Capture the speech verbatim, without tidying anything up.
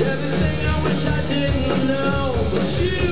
Everything I wish I didn't know, but you